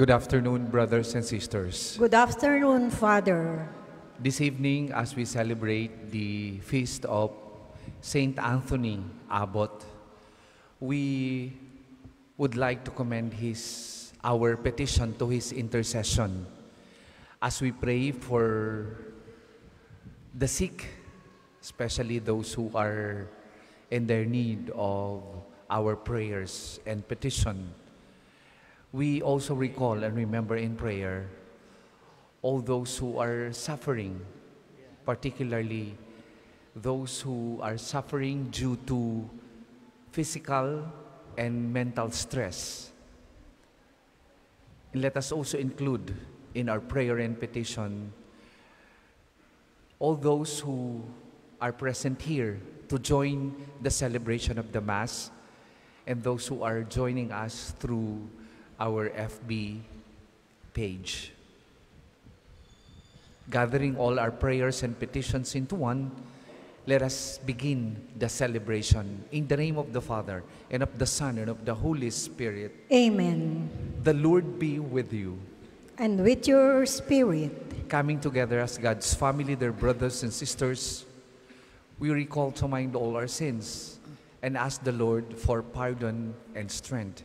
Good afternoon, brothers and sisters. Good afternoon, Father. This evening, as we celebrate the feast of St. Anthony Abbot, we would like to commend our petition to his intercession as we pray for the sick, especially those who are in their need of our prayers and petition. We also recall and remember in prayer all those who are suffering, particularly those who are suffering due to physical and mental stress. And let us also include in our prayer and petition all those who are present here to join the celebration of the Mass and those who are joining us through our FB page. Gathering all our prayers and petitions into one, let us begin the celebration in the name of the Father, and of the Son, and of the Holy Spirit. Amen. The Lord be with you. And with your spirit. Coming together as God's family, dear brothers and sisters, we recall to mind all our sins and ask the Lord for pardon and strength.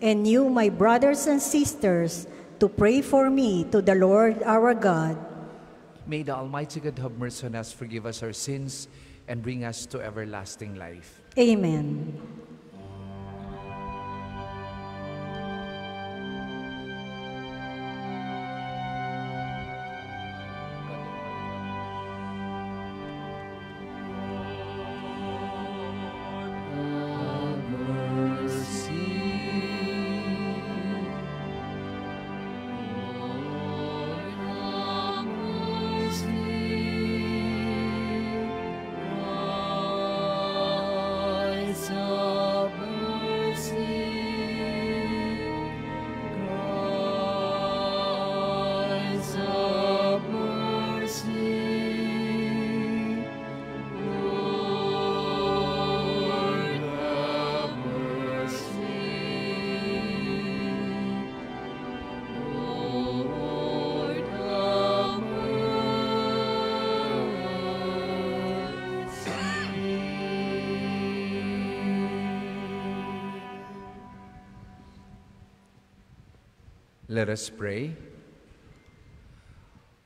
and you, my brothers and sisters, to pray for me to the Lord our God. May the Almighty God have mercy on us, forgive us our sins, and bring us to everlasting life. Amen. Let us pray.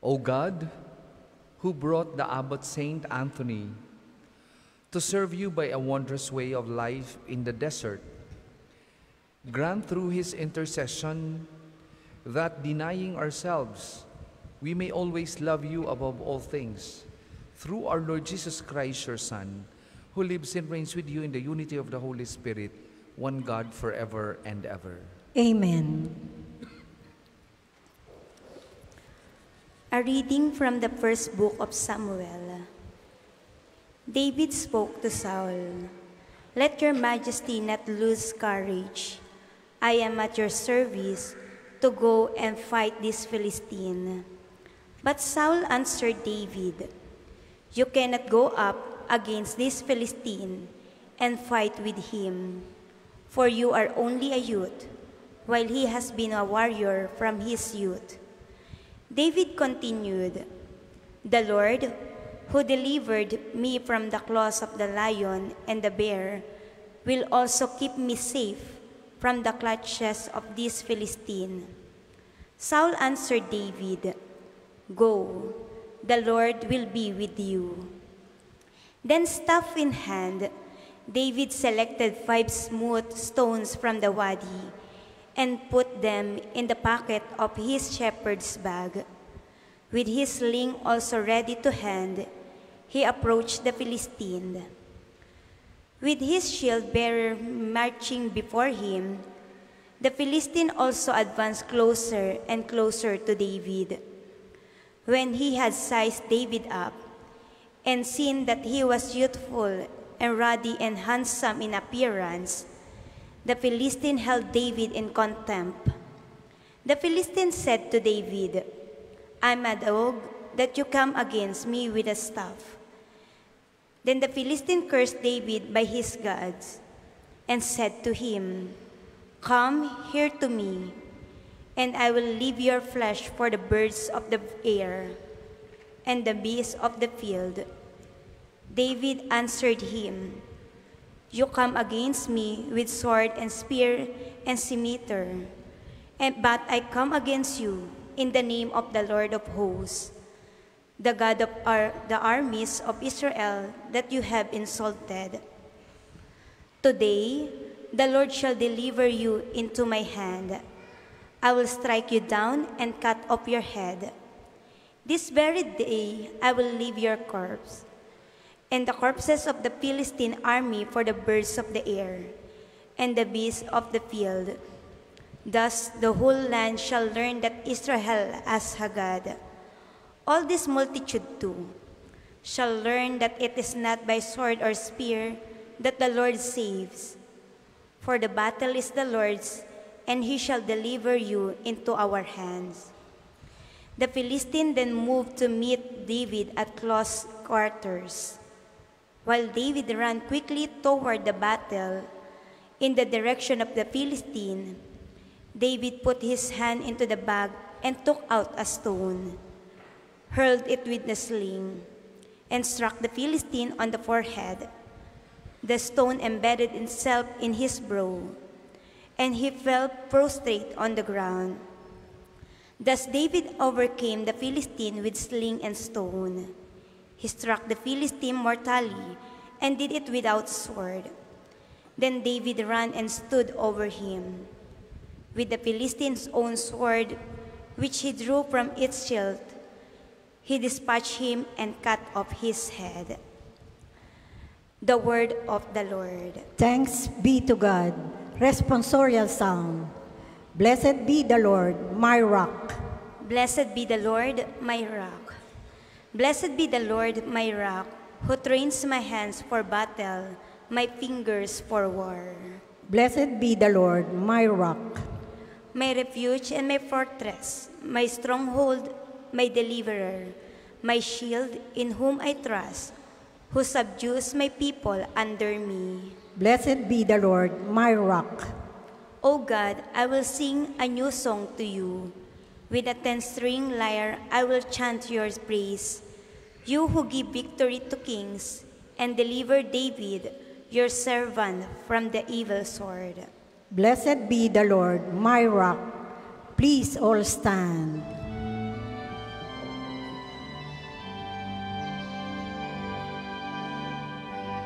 O God, who brought the Abbot Saint Anthony to serve you by a wondrous way of life in the desert, grant through his intercession that, denying ourselves, we may always love you above all things, through our Lord Jesus Christ, your Son, who lives and reigns with you in the unity of the Holy Spirit, one God, forever and ever. Amen. A reading from the first book of Samuel. David spoke to Saul, "Let your majesty not lose courage. I am at your service to go and fight this Philistine." But Saul answered David, "You cannot go up against this Philistine and fight with him, for you are only a youth, while he has been a warrior from his youth." David continued, "The Lord, who delivered me from the claws of the lion and the bear, will also keep me safe from the clutches of this Philistine." Saul answered David, "Go, the Lord will be with you." Then, staff in hand, David selected 5 smooth stones from the wadi and put them in the pocket of his shepherd's bag. With his sling also ready to hand, he approached the Philistine. With his shield bearer marching before him, The Philistine also advanced closer and closer to David. When he had sized David up and seen that he was youthful and ruddy and handsome in appearance, the Philistine held David in contempt. The Philistine said to David, "I'm a dog that you come against me with a staff." Then the Philistine cursed David by his gods and said to him, "Come here to me, and I will leave your flesh for the birds of the air and the beasts of the field." David answered him, "You come against me with sword and spear and scimitar, but I come against you in the name of the Lord of hosts, the God of the armies of Israel that you have insulted. Today the Lord shall deliver you into my hand. I will strike you down and cut off your head. This very day I will leave your corpse and the corpses of the Philistine army for the birds of the air and the beasts of the field. Thus the whole land shall learn that Israel has a God. All this multitude too shall learn that it is not by sword or spear that the Lord saves, for the battle is the Lord's, and he shall deliver you into our hands." The Philistine then moved to meet David at close quarters, while David ran quickly toward the battle in the direction of the Philistine. David put his hand into the bag and took out a stone, hurled it with the sling, and struck the Philistine on the forehead. The stone embedded itself in his brow, and he fell prostrate on the ground. Thus David overcame the Philistine with sling and stone. He struck the Philistine mortally and did it without sword. Then David ran and stood over him with the Philistine's own sword, which he drew from its hilt. He dispatched him and cut off his head. The word of the Lord. Thanks be to God. Responsorial Psalm. Blessed be the Lord, my rock. Blessed be the Lord, my rock. Blessed be the Lord, my rock, who trains my hands for battle, my fingers for war. Blessed be the Lord, my rock, my refuge and my fortress, my stronghold, my deliverer, my shield, in whom I trust, who subdues my people under me. Blessed be the Lord, my rock. O God, I will sing a new song to you. With a 10-string lyre, I will chant your praise. You who give victory to kings and deliver David, your servant, from the evil sword. Blessed be the Lord, my rock. Please all stand.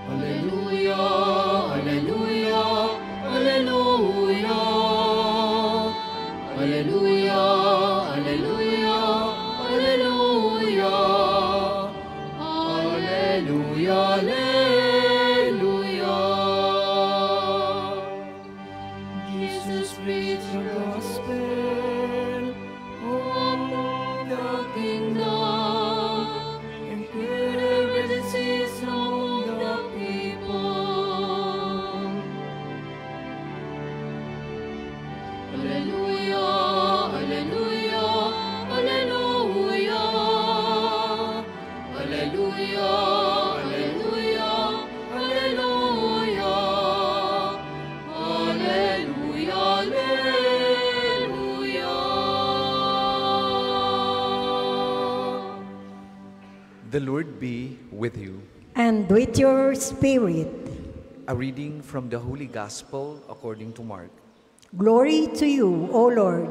Alleluia, alleluia, alleluia, alleluia, alleluia, alleluia, alleluia, alleluia. Jesus preached the gospel of the kingdom and cured every disease of the people. Alleluia, alleluia, alleluia, alleluia, alleluia, alleluia, alleluia, alleluia. The Lord be with you. And with your spirit. A reading from the Holy Gospel according to Mark. Glory to you, O Lord.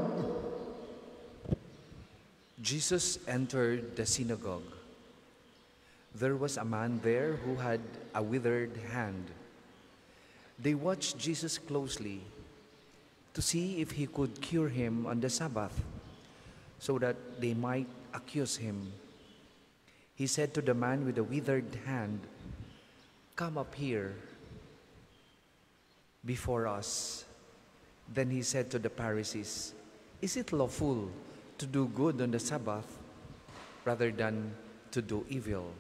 Jesus entered the synagogue. There was a man there who had a withered hand. They watched Jesus closely to see if he could cure him on the Sabbath, so that they might accuse him. He said to the man with the withered hand, "Come up here before us." Then he said to the Pharisees, "Is it lawful to do good on the Sabbath rather than to do evil?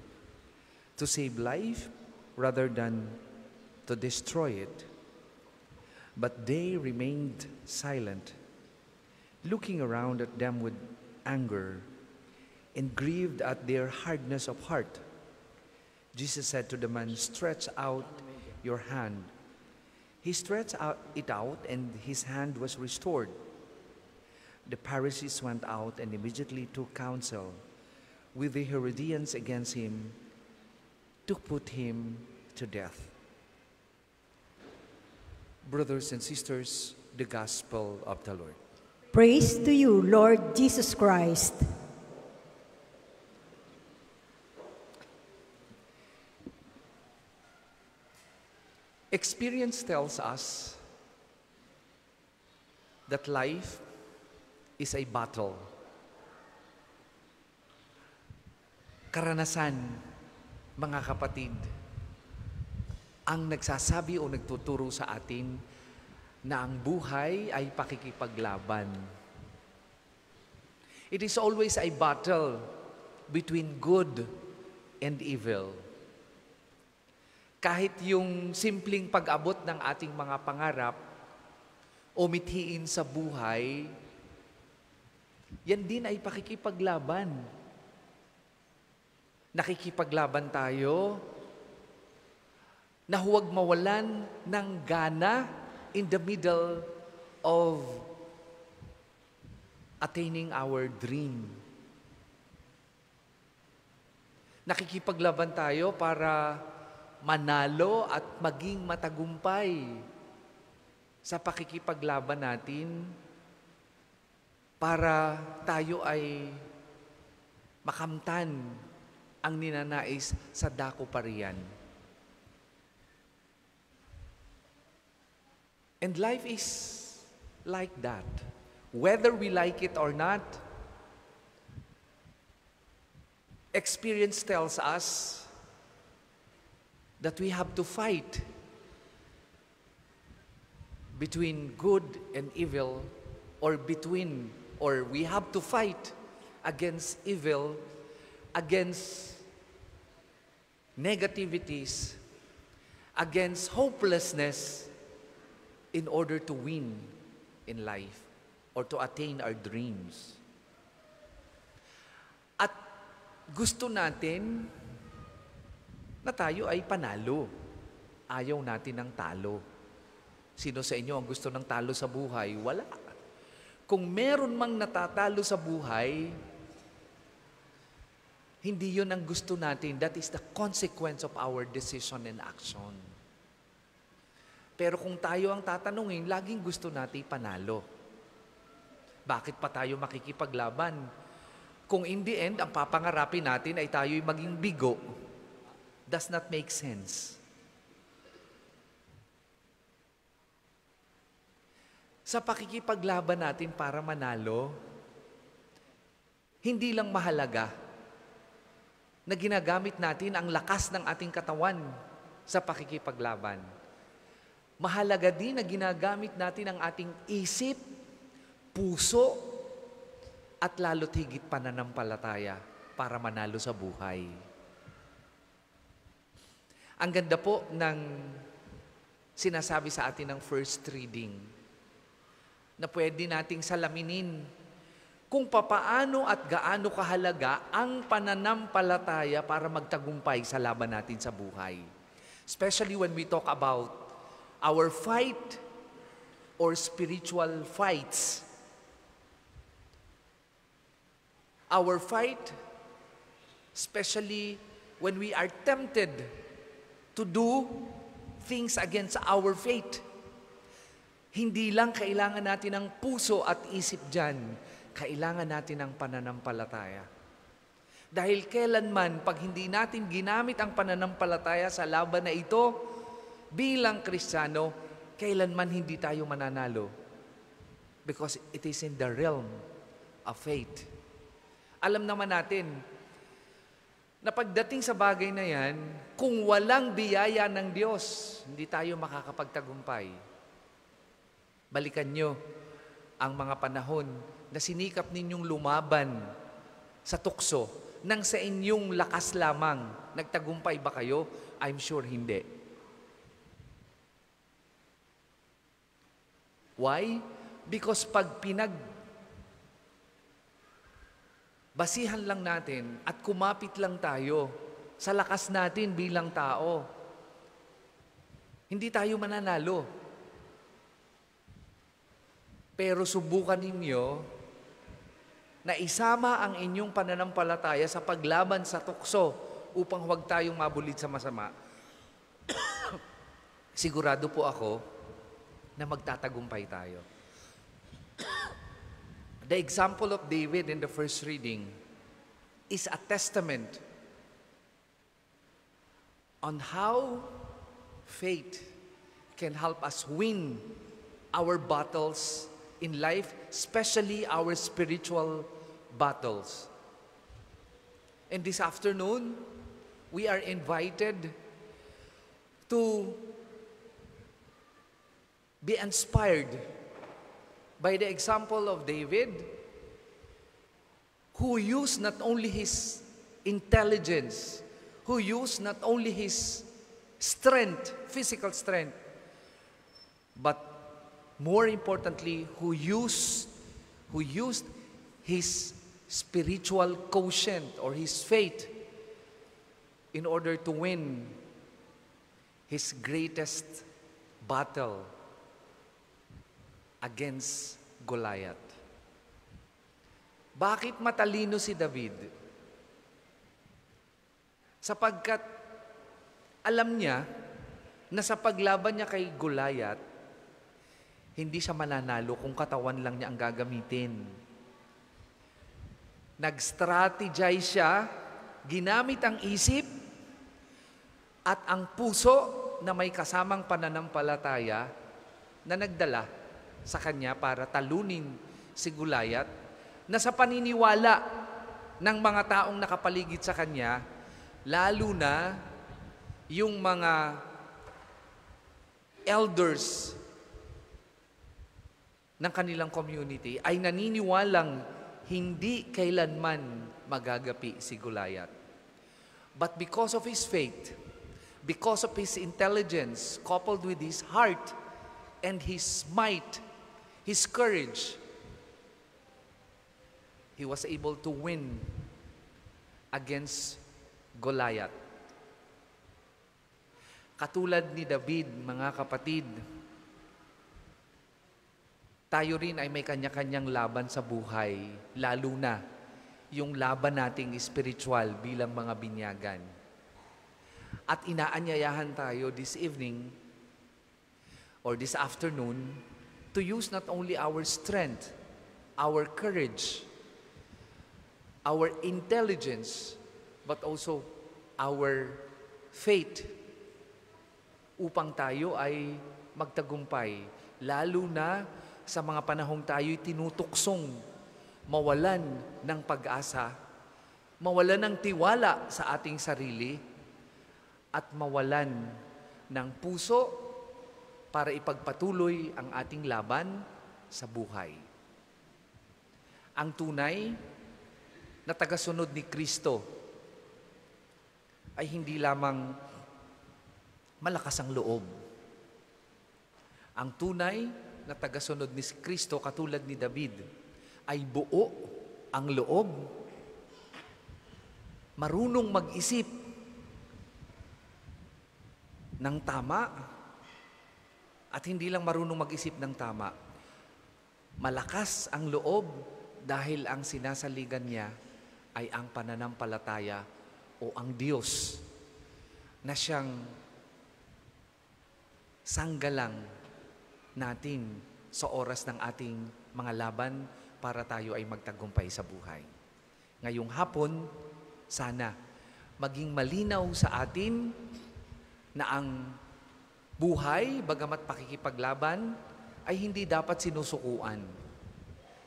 To save life rather than to destroy it?" But they remained silent, looking around at them with anger and grieved at their hardness of heart. Jesus said to the man, "Stretch out your hand." He stretched it out and his hand was restored. The Pharisees went out and immediately took counsel with the Herodians against him to put him to death. Brothers and sisters, the Gospel of the Lord. Praise to you, Lord Jesus Christ. Experience tells us that life is a battle. Karanasan, mga kapatid, ang nagsasabi o nagtuturo sa atin na ang buhay ay pakikipaglaban. It is always a battle between good and evil. Kahit yung simpleng pag-abot ng ating mga pangarap o mithiin sa buhay, yan din ay pakikipaglaban. Nakikipaglaban tayo na huwag mawalan ng gana in the middle of attaining our dream. Nakikipaglaban tayo para manalo at maging matagumpay sa pakikipaglaban natin para tayo ay makamtan ang ninanais sa dakuparian. And life is like that. Whether we like it or not, experience tells us that we have to fight between good and evil, or we have to fight against evil, against negativities, against hopelessness in order to win in life or to attain our dreams. At gusto natin na tayo ay panalo. Ayaw natin ng talo. Sino sa inyo ang gusto ng talo sa buhay? Wala. Kung meron mang natatalo sa buhay, hindi yun ang gusto natin. That is the consequence of our decision and action. Pero kung tayo ang tatanungin, laging gusto natin panalo. Bakit pa tayo makikipaglaban? Kung in the end, ang papangarapin natin ay tayo'y maging bigo. Does not make sense. Sa pakikipaglaban natin para manalo, hindi lang mahalaga na ginagamit natin ang lakas ng ating katawan sa pakikipaglaban. Mahalaga din na ginagamit natin ang ating isip, puso, at lalo't higit pananampalataya para manalo sa buhay. Ang ganda po ng sinasabi sa atin ng first reading na pwede nating salaminin kung papaano at gaano kahalaga ang pananampalataya para magtagumpay sa laban natin sa buhay. Especially when we talk about our fight or spiritual fights. Our fight, especially when we are tempted to do things against our faith. Hindi lang kailangan natin ng puso at isip dyan. Kailangan natin ng pananampalataya. Dahil kailanman, pag hindi natin ginamit ang pananampalataya sa laban na ito, bilang Kristiyano, kailanman hindi tayo mananalo. Because it is in the realm of faith. Alam naman natin, na pagdating sa bagay na yan, kung walang biyaya ng Diyos, hindi tayo makakapagtagumpay. Balikan nyo ang mga panahon na sinikap ninyong lumaban sa tukso nang sa inyong lakas lamang. Nagtagumpay ba kayo? I'm sure hindi. Why? Because pag basihan lang natin at kumapit lang tayo sa lakas natin bilang tao, hindi tayo mananalo. Pero subukan ninyo na isama ang inyong pananampalataya sa paglaban sa tukso upang huwag tayong mabulit sa masama. Sigurado po ako na magtatagumpay tayo. The example of David in the first reading is a testament on how faith can help us win our battles in life, especially our spiritual battles. And this afternoon, we are invited to be inspired by the example of David, who used not only his intelligence, who used not only his strength, physical strength, but more importantly, who used his spiritual quotient or his faith in order to win his greatest battle against Goliath. Bakit matalino si David? Sapagkat alam niya na sa paglaban niya kay Goliath, hindi siya mananalo kung katawan lang niya ang gagamitin. Nag-strategize siya, ginamit ang isip at ang puso na may kasamang pananampalataya na nagdala sa kanya para talunin si Goliath, na sa paniniwala ng mga taong nakapaligid sa kanya, lalo na yung mga elders ng kanilang community, ay naniniwalang hindi kailanman magagapi si Goliath. But because of his faith, because of his intelligence, coupled with his heart and his might, his courage, he was able to win against Goliath. Katulad ni David, mga kapatid, tayo rin ay may kanya-kanyang laban sa buhay, lalo na yung laban nating spiritual bilang mga binyagan. At inaanyayahan tayo this evening or this afternoon to use not only our strength, our courage, our intelligence, but also our faith upang tayo ay magtagumpay, lalo na sa mga panahong tayo'y tinutuksong mawalan ng pag-asa, mawalan ng tiwala sa ating sarili, at mawalan ng puso para ipagpatuloy ang ating laban sa buhay. Ang tunay na tagasunod ni Kristo ay hindi lamang malakas ang loob. Ang tunay na tagasunod ni Kristo, katulad ni David, ay buo ang loob, marunong mag-isip ng tama, at hindi lang marunong mag-isip ng tama. Malakas ang loob dahil ang sinasaligan niya ay ang pananampalataya o ang Diyos na siyang sanggalang natin sa oras ng ating mga laban para tayo ay magtagumpay sa buhay. Ngayong hapon, sana maging malinaw sa atin na ang buhay, bagamat pakikipaglaban, ay hindi dapat sinusukuan.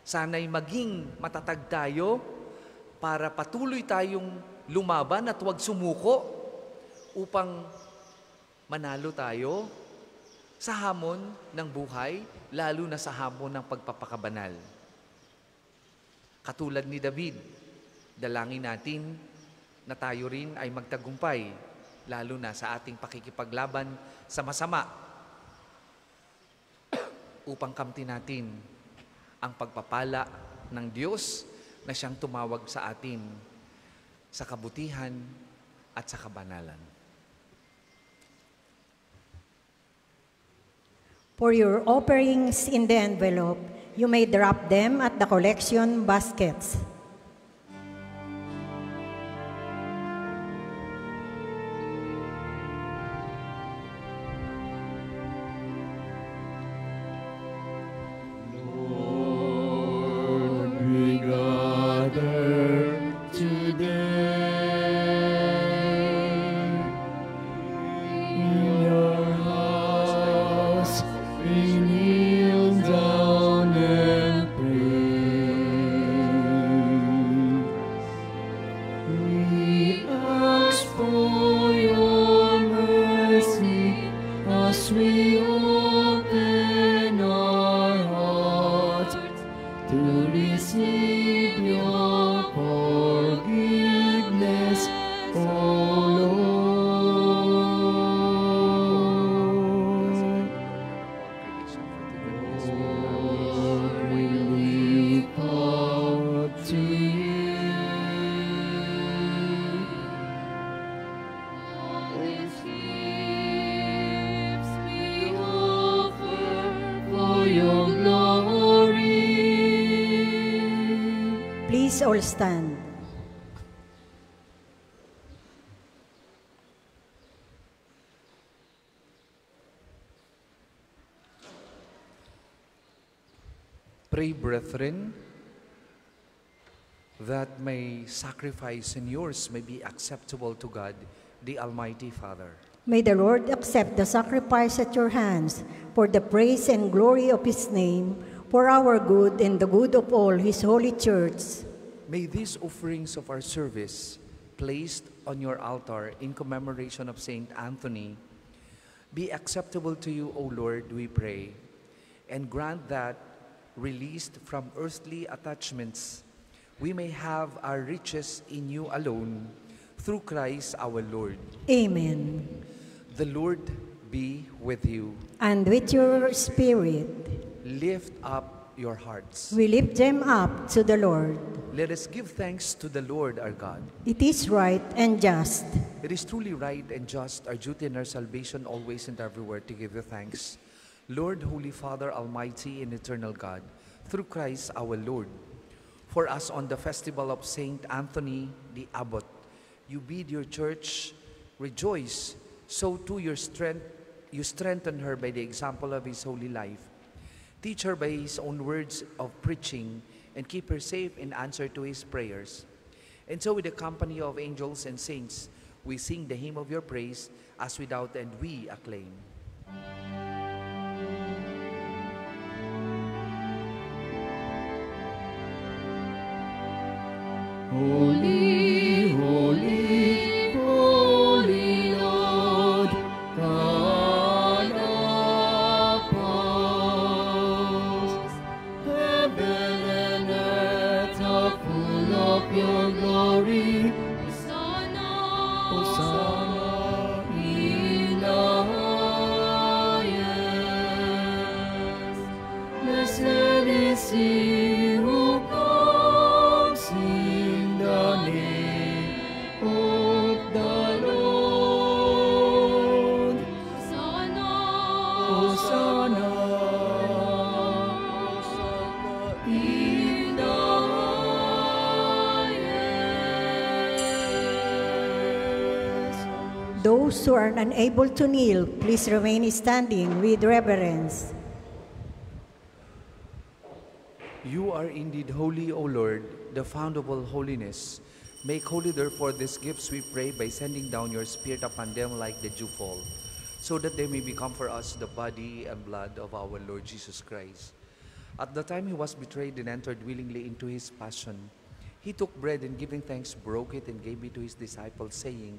Sana'y maging matatag tayo para patuloy tayong lumaban at huwag sumuko upang manalo tayo sa hamon ng buhay, lalo na sa hamon ng pagpapakabanal. Katulad ni David, dalangin natin na tayo rin ay magtagumpay, lalo na sa ating pakikipaglaban sa masama, upang kamti natin ang pagpapala ng Diyos na siyang tumawag sa atin sa kabutihan at sa kabanalan. For your offerings in the envelope, you may drop them at the collection baskets. Stand. Pray, brethren, that my sacrifice and yours may be acceptable to God, the Almighty Father. May the Lord accept the sacrifice at your hands for the praise and glory of his name, for our good and the good of all his holy church. May these offerings of our service, placed on your altar in commemoration of St. Anthony, be acceptable to you, O Lord, we pray, and grant that, released from earthly attachments, we may have our riches in you alone, through Christ our Lord. Amen. The Lord be with you. And with your spirit. Lift up your hearts. We lift them up to the Lord. Let us give thanks to the Lord our God. It is right and just. It is truly right and just, our duty and our salvation, always and everywhere, to give you thanks, Lord, Holy Father, Almighty and Eternal God, through Christ our Lord. For us on the festival of St. Anthony the Abbot, you bid your church rejoice, so too your strength, you strengthen her by the example of his holy life. Teach her by his own words of preaching, and keep her safe in answer to his prayers. And so with the company of angels and saints, we sing the hymn of your praise, as without end we acclaim. Holy, holy, those who are unable to kneel, please remain standing with reverence. You are indeed holy, O Lord, the fount of all holiness. Make holy, therefore, these gifts, we pray, by sending down your Spirit upon them like the dewfall, so that they may become for us the body and blood of our Lord Jesus Christ. At the time he was betrayed and entered willingly into his passion, he took bread and, giving thanks, broke it and gave it to his disciples, saying,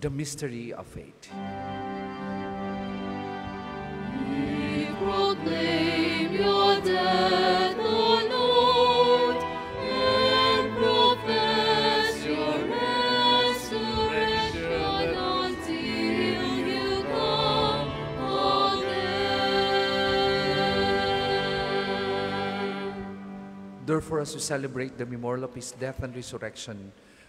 The mystery of faith. We proclaim your death, O Lord, and profess your resurrection until you come again. Therefore, as we celebrate the memorial of his death and resurrection,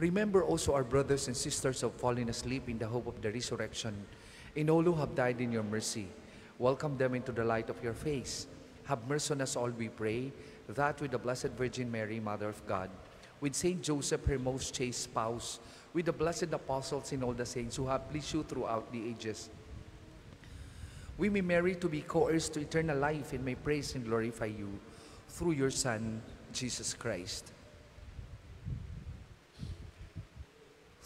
Remember also our brothers and sisters who have fallen asleep in the hope of the resurrection, and all who have died in your mercy. Welcome them into the light of your face. Have mercy on us all, we pray, that with the Blessed Virgin Mary, Mother of God, with St. Joseph, her most chaste spouse, with the blessed apostles and all the saints who have pleased you throughout the ages, we may merit to be co-heirs to eternal life and may praise and glorify you through your Son, Jesus Christ.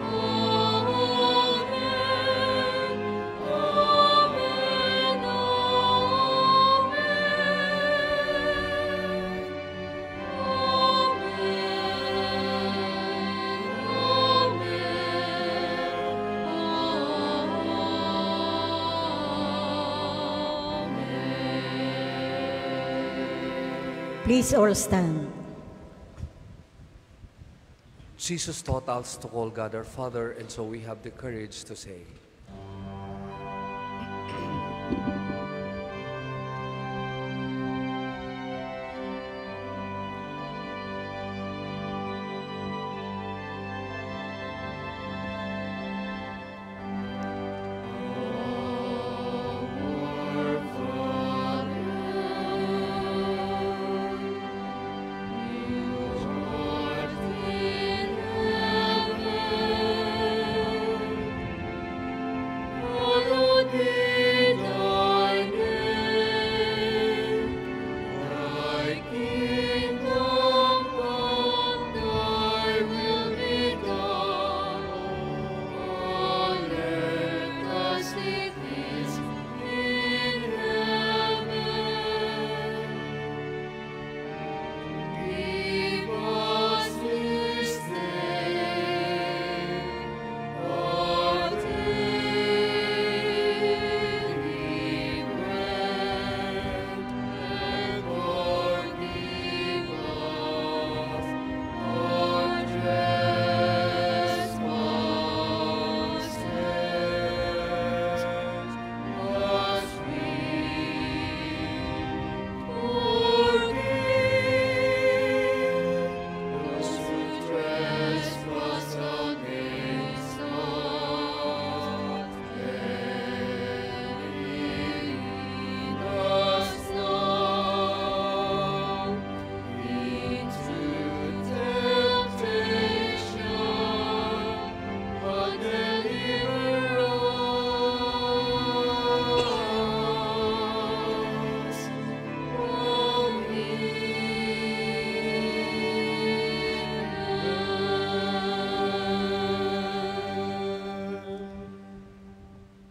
Amen. Amen. Please all stand. Jesus taught us to call God our Father, and so we have the courage to say,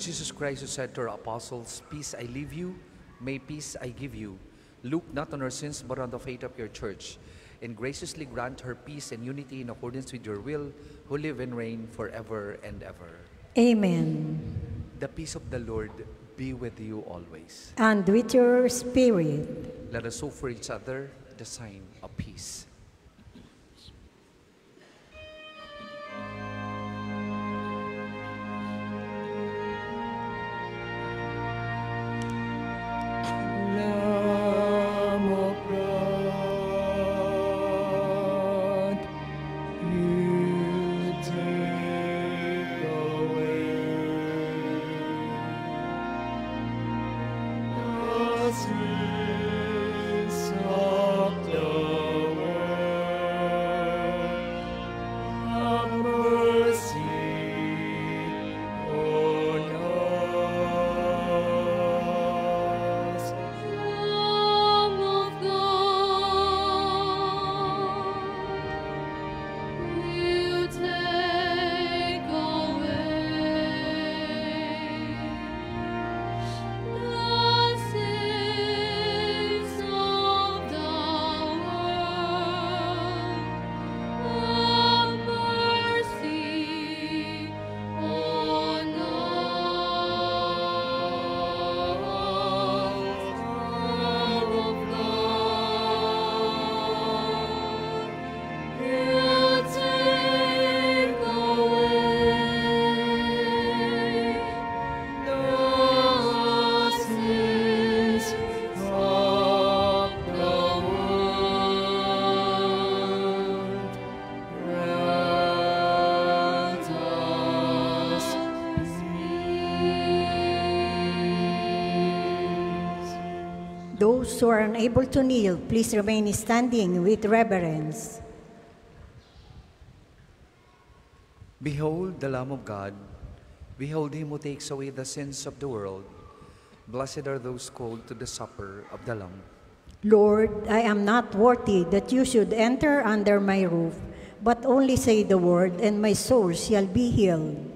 Jesus Christ, who said to our apostles, peace I leave you, may peace I give you. Look not on our sins, but on the faith of your church, and graciously grant her peace and unity in accordance with your will, who live and reign forever and ever. Amen. The peace of the Lord be with you always. And with your spirit. Let us offer each other the sign of peace. Those who are unable to kneel, please remain standing with reverence. Behold the Lamb of God. Behold him who takes away the sins of the world. Blessed are those called to the supper of the Lamb. Lord, I am not worthy that you should enter under my roof, but only say the word, and my soul shall be healed.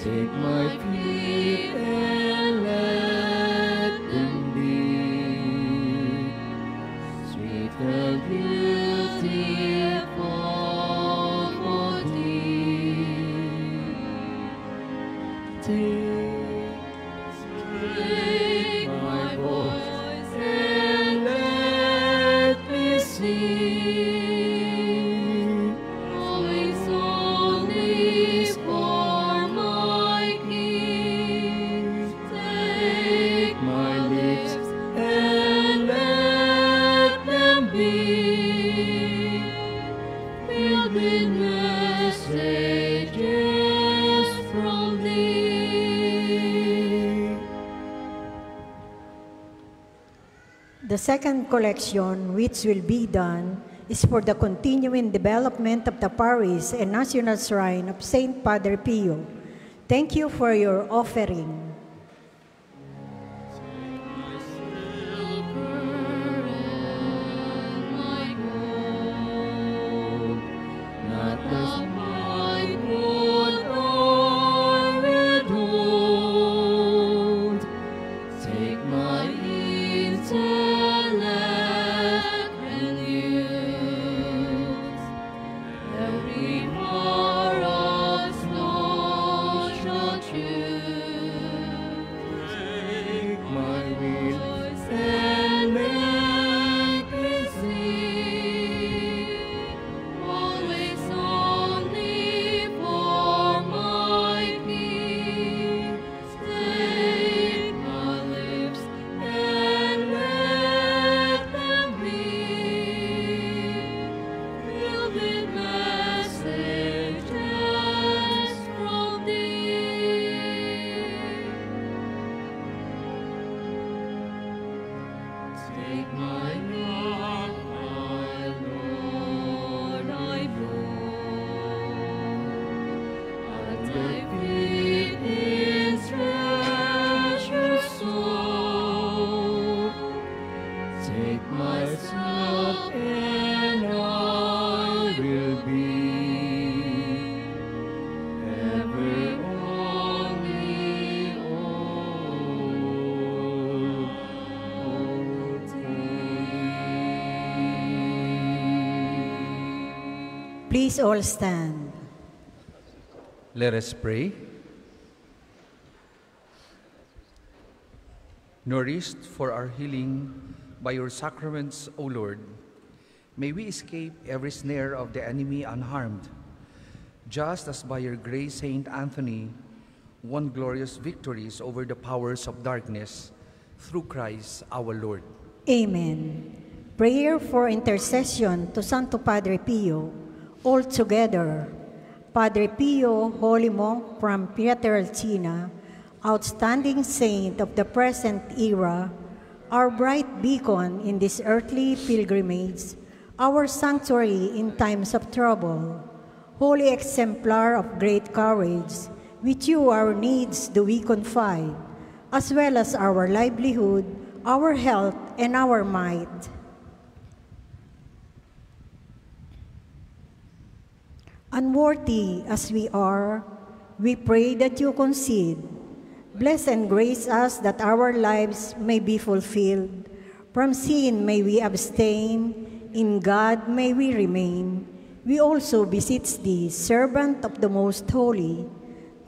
Take my people. Take my voice and let me sing, always only for my King. Take my lips and let them be filled with messages. The second collection, which will be done, is for the continuing development of the parish and national shrine of St. Padre Pio. Thank you for your offering. Please all stand. Let us pray. Nourished for our healing by your sacraments, O Lord, may we escape every snare of the enemy unharmed, just as by your grace St. Anthony won glorious victories over the powers of darkness through Christ our Lord. Amen. Prayer for intercession to Santo Padre Pio. All together, Padre Pio, holy monk from Pietrelcina, outstanding saint of the present era, our bright beacon in this earthly pilgrimage, our sanctuary in times of trouble, holy exemplar of great courage, with you our needs do we confide, as well as our livelihood, our health, and our might. Unworthy as we are, we pray that you concede. Bless and grace us that our lives may be fulfilled. From sin may we abstain. In God may we remain. We also beseech thee, servant of the Most Holy,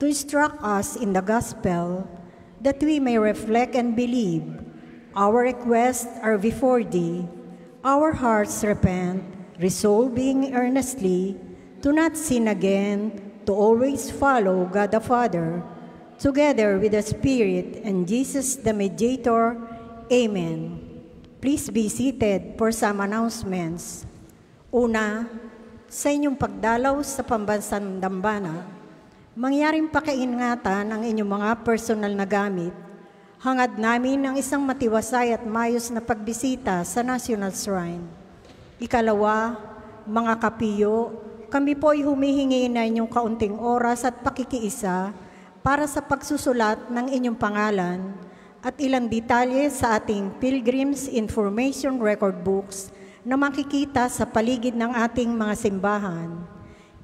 to instruct us in the gospel, that we may reflect and believe. Our requests are before thee. Our hearts repent, resolving earnestly to not sin again, to always follow God the Father, together with the Spirit and Jesus the Mediator. Amen. Please be seated for some announcements. Una, sa inyong pagdalaw sa pambansang dambana, mangyaring pakaingatan ang inyong mga personal na gamit. Hangad namin ang isang matiwasay at mayos na pagbisita sa National Shrine. Ikalawa, mga kapiyo, kami po ay humihingi na inyong kaunting oras at pakikiisa para sa pagsusulat ng inyong pangalan at ilang detalye sa ating Pilgrim's Information Record Books na makikita sa paligid ng ating mga simbahan.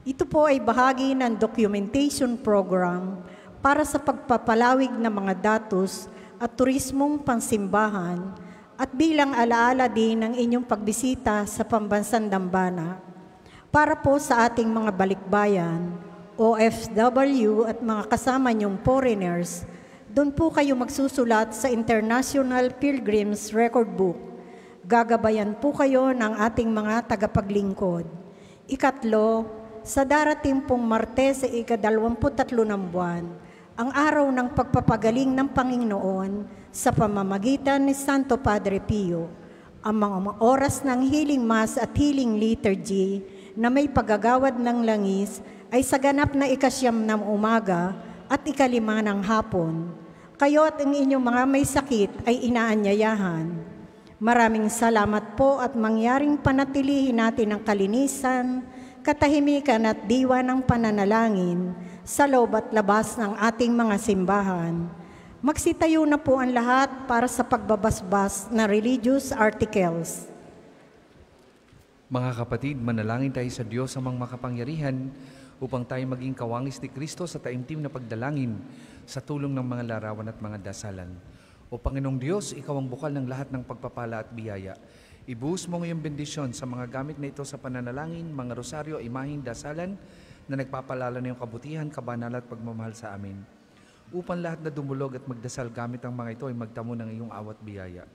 Ito po ay bahagi ng documentation program para sa pagpapalawig ng mga datos at turismong pansimbahan at bilang alaala din ng inyong pagbisita sa pambansang dambana. Para po sa ating mga balikbayan, OFW at mga kasama niyong foreigners, doon po kayo magsusulat sa International Pilgrims Record Book. Gagabayan po kayo ng ating mga tagapaglingkod. Ikatlo, sa darating pong Martes sa ika-23 ng buwan, ang araw ng pagpapagaling ng Panginoon sa pamamagitan ni Santo Padre Pio, ang mga oras ng healing mass at healing liturgy na may paggagawad ng langis ay sa ganap na 9:00 ng umaga at 5:00 ng hapon. Kayo at ang inyong mga may sakit ay inaanyayahan. Maraming salamat po at mangyaring panatilihin natin ang kalinisan, katahimikan at diwa ng pananalangin sa loob at labas ng ating mga simbahan. Magsitayo na po ang lahat para sa pagbabasbas na religious articles. Mga kapatid, manalangin tayo sa Diyos amang makapangyarihan upang tayo maging kawangis ni Kristo sa taimtim na pagdalangin sa tulong ng mga larawan at mga dasalan. O Panginoong Diyos, Ikaw ang bukal ng lahat ng pagpapala at biyaya. Ibuhos mo ngayong bendisyon sa mga gamit na ito sa pananalangin, mga rosaryo, imahin, dasalan na nagpapalala ng kabutihan, kabanal at pagmamahal sa amin. Upang lahat na dumulog at magdasal gamit ang mga ito ay magtamo ng iyong awat biyaya.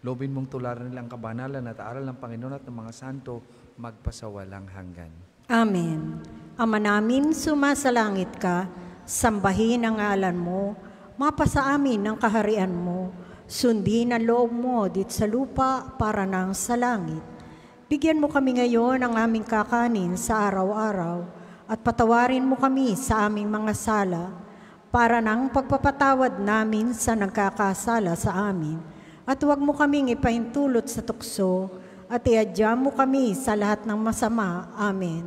Lobin mong tularan nila ang kabanalan at aral ng Panginoon at ng mga santo magpasawalang hanggan. Amen. Ama namin, sumasalangit ka, sambahin ang ngalan mo, mapasa amin ang kaharian mo, sundin ang loob mo dito sa lupa para nang sa langit. Bigyan mo kami ngayon ang aming kakanin sa araw-araw, at patawarin mo kami sa aming mga sala, para nang pagpapatawad namin sa nagkakasala sa amin. At huwag mo kaming ipahintulot sa tukso, at iadya mo kami sa lahat ng masama. Amen.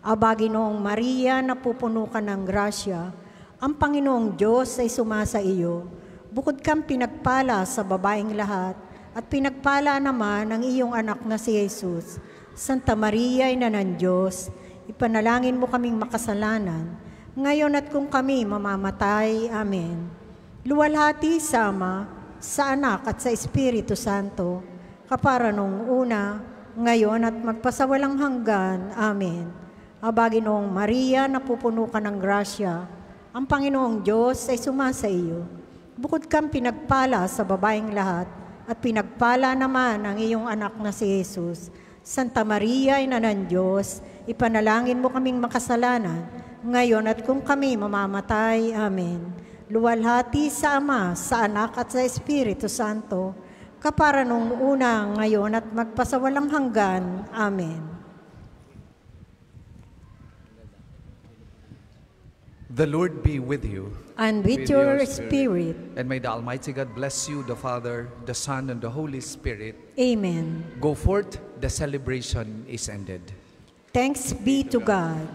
Aba, Ginoong Maria, napupuno ka ng grasya, ang Panginoong Diyos ay sumasa iyo. Bukod kang pinagpala sa babaeng lahat, at pinagpala naman ang iyong anak na si Jesus. Santa Maria, Ina ng Diyos, ipanalangin mo kaming makasalanan, ngayon at kung kami mamamatay. Amen. Luwalhati sa Ama, sa Anak at sa Espiritu Santo, kapara nung una, ngayon at magpasawalang hanggan. Amen. Aba, Ginoong Maria, napupuno ka ng grasya, ang Panginoong Diyos ay sumasa iyo. Bukod kang pinagpala sa babaeng lahat, at pinagpala naman ang iyong anak na si Jesus. Santa Maria, Ina ng Diyos, ipanalangin mo kaming makasalanan, ngayon at kung kami mamamatay. Amen. Luwalhati sa Ama, sa Anak at sa Espiritu Santo, kapara nung una, ngayon at magpasawalang hanggan. Amen. The Lord be with you. And with your spirit. And may the Almighty God bless you, the Father, the Son, and the Holy Spirit. Amen. Go forth, the celebration is ended. Thanks be to God.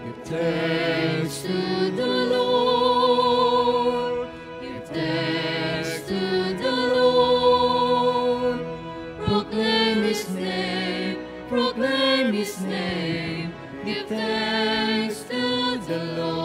Give thanks to the Lord. Give thanks to the Lord. Proclaim His name, proclaim His name, give thanks to the Lord.